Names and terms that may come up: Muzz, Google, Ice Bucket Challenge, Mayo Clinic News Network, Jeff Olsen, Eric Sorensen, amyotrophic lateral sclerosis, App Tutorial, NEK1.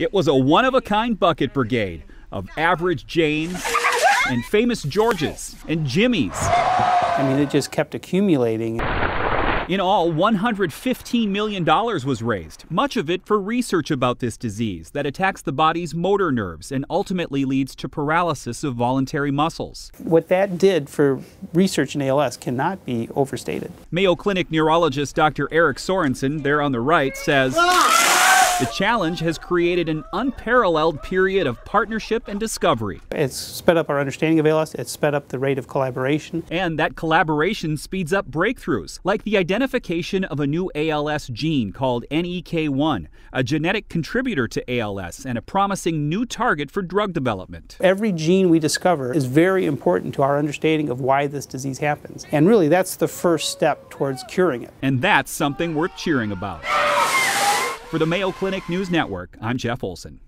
It was a one-of-a-kind bucket brigade of average Janes and famous Georges and Jimmies. I mean, it just kept accumulating. In all, $115 million was raised, much of it for research about this disease that attacks the body's motor nerves and ultimately leads to paralysis of voluntary muscles. What that did for research in ALS cannot be overstated. Mayo Clinic neurologist Dr. Eric Sorensen, there on the right, says the challenge has created an unparalleled period of partnership and discovery. It's sped up our understanding of ALS, it's sped up the rate of collaboration. And that collaboration speeds up breakthroughs, like the identification of a new ALS gene called NEK1, a genetic contributor to ALS and a promising new target for drug development. Every gene we discover is very important to our understanding of why this disease happens. And really, that's the first step towards curing it. And that's something worth cheering about. For the Mayo Clinic News Network, I'm Jeff Olsen.